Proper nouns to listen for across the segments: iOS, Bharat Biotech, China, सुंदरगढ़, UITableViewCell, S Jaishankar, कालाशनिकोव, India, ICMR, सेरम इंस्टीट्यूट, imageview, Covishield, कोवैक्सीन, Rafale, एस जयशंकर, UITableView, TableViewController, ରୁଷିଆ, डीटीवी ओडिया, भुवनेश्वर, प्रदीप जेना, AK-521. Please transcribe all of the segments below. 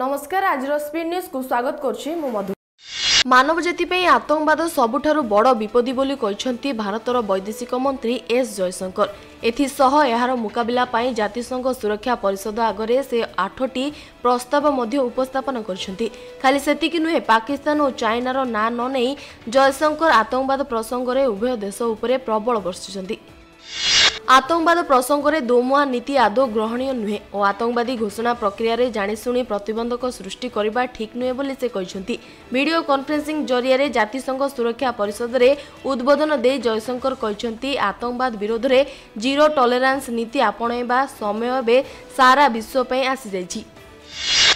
नमस्कार आज speed news को स्वागत कर। मानवजाति आतंकवाद सबुठारु बड़ विपदी बोली कहिसंती भारतर वैदेशिक मंत्री एस जयशंकर। एथिसह एहार मुकाबिला पाई जातिसंघ सुरक्षा परिषद आगे से 8टी प्रस्ताव मध्य उपस्थापन करिसंती। खाली सेतिकि नुहे पाकिस्तान और चाइनार ना न नै जयशंकर आतंकवाद प्रसंग रे उभय देश उपरे प्रबल बर्षिसंती। आतंकवाद प्रसंग में दोमुआ नीति आदौ ग्रहणीय नुहे और आतंकवादी घोषणा प्रक्रिया रे जाणीशुणी प्रतिबंधक सृष्टि करबा ठीक नुहे बोली से कहिसंती। वीडियो कॉन्फ्रेंसिंग जरिए जातिसंघ सुरक्षा परिषद रे उद्बोधन दे जयशंकर कहिसंती आतंकवाद विरोध रे जीरो टॉलरेंस नीति आपणैबा समय बे सारा विश्व पे आसी जायछि।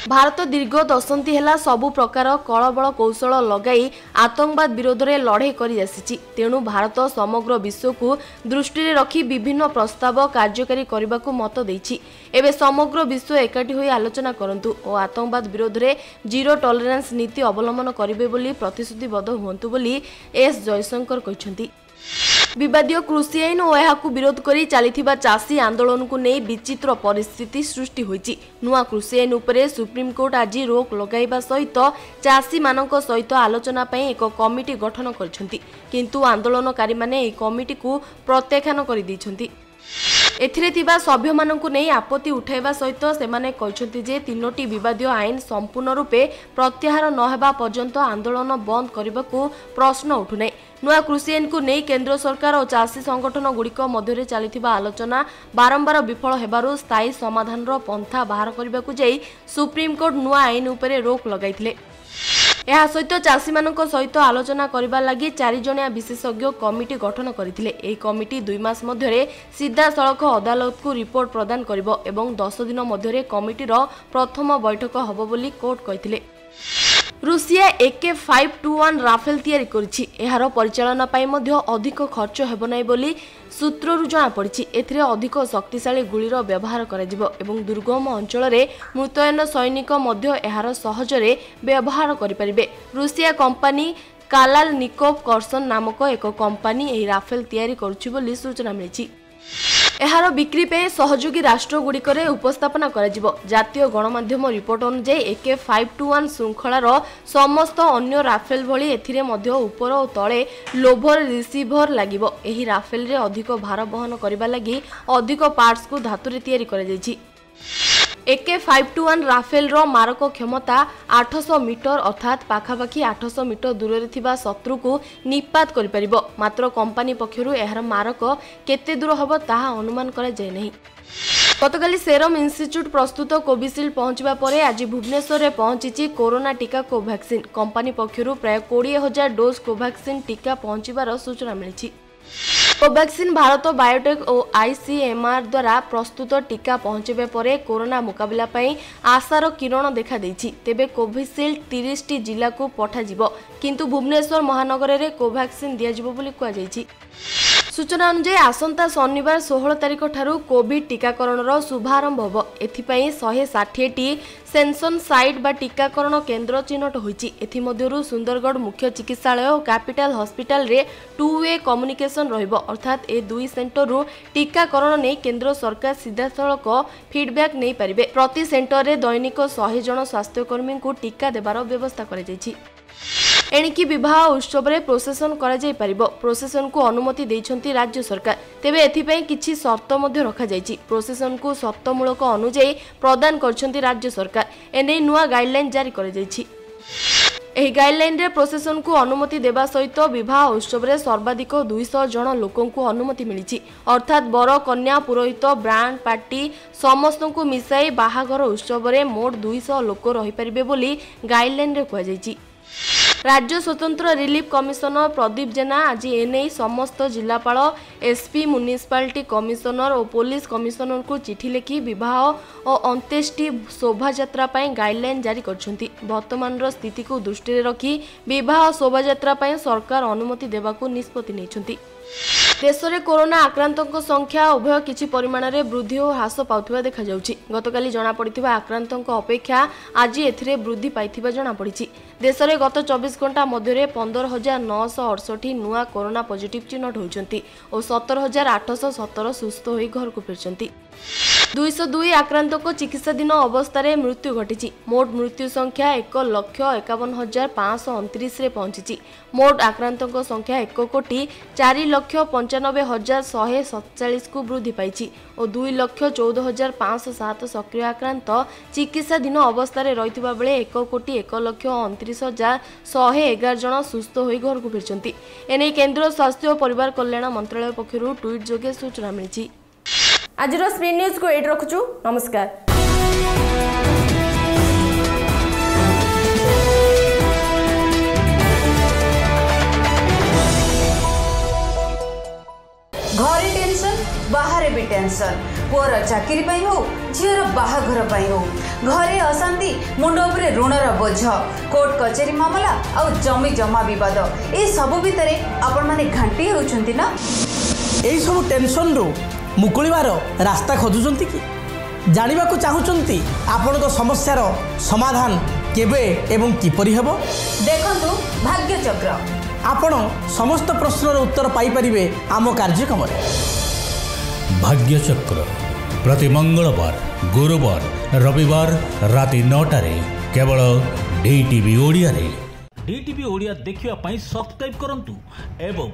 भारत दीर्घ दशंती है सबु प्रकार कलबल कौशल लगाई आतंकवाद विरोध में लड़े कर आसी। तेणु भारत समग्र विश्व को दृष्टि रखी विभिन्न प्रस्ताव कार्यकारी करने को मत देछि। एबे समग्र विश्व एकाठी होई आलोचना करंतु और आतंकवाद विरोध में जीरो टॉलरेंस नीति अवलंबन करिवे बोली प्रतिश्रुतिबद्ध हुंतु बोली एस जयशंकर कहिसंती। विवादीय कृषि आईन और यह विरोध कर चलता चाषी आंदोलन को नहीं विचित्र परिस्थिति सृष्टि होती। नुआ कृषि आईन उपरे सुप्रीमकोर्ट आज रोक लगाइबा सहित चाषी मान सहित आलोचना पर एक कमिटी गठन करछंती, किंतु आंदोलनकारी माने कमिटी को प्रत्याख्यान कर दैछंती। एथिरे थिबा सभ्य माननकु नै आपत्ति उठाइबा सहित सेमाने कहिसंती जे तीनोटी विवादीय आईन संपूर्ण रूपे प्रत्याहार नहेबा पर्यंत आंदोलन बंद करबाकू प्रश्न उठुनै। नुआ कृषि आईन को नै केंद्र सरकार और चाषी संगठन गुड़िक मध्यरे चलिथिबा आलोचना बारंबार विफल हेबारु स्थायी समाधान रो पंथा बाहर करबाकू जाई सुप्रीमकोर्ट नुआ आईन उपरे रोक लगाइथिले। यह सहित चाषी मान सहित आलोचना करने लगी चारिजिया विशेषज्ञ कमिटी गठन करते। कमिटी 2 मास मध्य सीधासख अदालत को रिपोर्ट प्रदान कर 10 दिन मध्य कमिटीर प्रथम बैठक होब बोली कोर्ट कही। रूसिया AK-521 राफेल तैयारी करिछि। एहारो परिचालन पाई मध्य अधिक खर्च हेब नै बोली सूत्ररु जाना पड़छि। एथिरे अधिक शक्तिशाली गुळीर व्यवहार कराजिबो एवं दुर्गम अंचल रे मृतयन सैनिक मध्य एहारो सहजरे व्यवहार करि परिबे। रूसिया कंपनी कालाशनिकोव कर्सन नामक एक कंपनी एही राफेल तैयारी करुछि बोली सूचना मिलिछि। एहारो बिक्री पे सहयोगी राष्ट्र गुड़िकरे उपस्थापना कराजिबो। जातीय गणमाध्यम रिपोर्ट अनुसार AK-521 श्रृंखलार समस्त अन्य राफेल भली एथिरे मध्य उपर और तले लोभर रिसीभर लागिबो। एही राफेल रे अधिक भार बहन करबा लागि अधिक पार्ट्स को धातुरे तयारी करा जायछि। AK-521 राफेल रो मारक क्षमता 800 मीटर अर्थात पाखापाखि 800 मीटर दूर रे थिबा शत्रु को निपात करि परिबो। मात्र कंपनी पक्षरु एहर मारक केते दूर हबो ताहा अनुमान करा जाय नहि। गतकाली सेरम इंस्टीट्यूट प्रस्तुत कोविशील्ड पहुंचवा परे आज भुवनेश्वर में पहुंची कोरोना टीका कोवैक्सीन। कंपनी पक्षरु प्राय 20,000 डोज कोवैक्सीन टीका पहुंचवार सूचना मिलिछि। कोवैक्सीन भारत बायोटेक और ICMR द्वारा प्रस्तुत टीका पहुंचे परे कोरोना मुकाबला पाई आशार किरण देखा देछि। तेबे कोविशील्ड 30टी जिला को पठाजिबो, किंतु भुवनेश्वर महानगर में कोवैक्सीन दियाजिबो बोली कुआ जायछि। सूचना अनुसार आसंता शनिवार 16 तारिख ठारू कोविड टीकाकरण शुभारंभ होबो। एथिपाई 160टी सेंसन साइट बा टीकाकरण केन्द्र चिन्हट होइछि। एथि मध्यरु सुंदरगढ़ मुख्य चिकित्सालय और कैपिटल हॉस्पिटल रे 2-वे कम्युनिकेशन रहिबो, अर्थात ए 2 सेंटर रु टीकाकरण नै केन्द्र सरकार सीधासलख फीडबैक नै परिबे। प्रति सेंटर रे दैनिक 100 जन स्वास्थ्यकर्मी को टीका देबार व्यवस्था करै जायछि। एणिकी विवाह उत्सव में प्रोसेसन कराई पारिबो। प्रोसेसन को अनुमति देइछंती राज्य सरकार। तेबे एथिपाई किछि शर्त मध्य रखा जायछि। प्रोसेसन को शर्तमूलक अनुसार प्रदान करछंती राज्य सरकार। एने नुआ गाइडलाइन जारी करा जायछि। एही गाइडलाइन रे प्रोसेसन को अनुमति देवा सहित विवाह उत्सव में सर्वाधिक 200 जन लोकों को अनुमति मिली, अर्थात बर कन्या पुरोहित ब्रांड पार्टी समस्त को मिसाई बाहाघर उत्सव में मोट 200 लोक रही पारिबे बोली गाइडलाइन रे कहा जायछि। राज्य स्वतंत्र रिलीफ कमिशनर प्रदीप जेना आज एने समस्त जिलापाल एसपी म्युनिसिपालिटी कमिशनर और पुलिस कमिशनर को चिठी लिखि विवाह और अंत्येष्टि शोभा यात्रा पर गाइडलाइन जारी करछंती। वर्तमान रो स्थिति को दृष्टि रे रखी विवाह शोभा यात्रा पर सरकार अनुमति देबा को निष्पत्ति नेछंती। देश में कोरोना आक्रांतों संख्या उभय किसी परिमाण में वृद्धि और ह्रास पाउथिबा देखा जाउछि। गतकाली जनापड़िथिबा आक्रांतों अपेक्षा आज एथिरे वृद्धि पाइथिबा जनापड़िछि। देश में गत 24 घंटा मध्य 15,968 नूआ कोरोना पॉजिटिव चिन्हट होइछंती और 17,817 सुस्थ होई घर को फेरिछंती। 202 आक्रांत को चिकित्साधीन अवस्था मृत्यु घटी। मोट मृत्यु संख्या 1,51,529 रे पहुंची। मोट आक्रांत संख्या 1,04,95,147 को वृद्धि पाई और 2,14,507 सक्रिय आक्रांत चिकित्साधीन अवस्था रही बेले 1,01,29,111 जन सुस्थ हो घर को फिर एने केन्द्र स्वास्थ्य और परिवार कल्याण मंत्रालय पक्षर ट्वीट जोगे सूचना मिली। आज स्क्रीन न्यूज को एड रखुचु। नमस्कार। घरे टेंशन बाहर भी टेंशन, पुअर चाकरी हो झीर बाहाघर हो, घरे अशांति मुंड उपरे ऋणर बोझ, कोर्ट कचेरी मामला आ जमी जमा बद, ये सब भितर आपण माने घांटी होउछंती ना। एई सब टेंशन रो मुकुलिवार रास्ता खोजुछंती कि जानिबा को चाहुछंती आपण को समस्या रो समाधान केबे एवं किपरि हेबो। देखंतु भाग्य चक्र, आपण समस्त प्रश्नर उत्तर पाई परिबे आम कार्यक्रम भाग्य चक्र प्रति मंगलवार गुरुवार रविवार राति 9टा रे केवल डीटीवी ओडिया रे। डीटीवी ओडिया देखिबा पई सब्सक्राइब करंतु एवं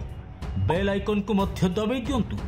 बेल आइकन को मध्य दबाइ दियंतु।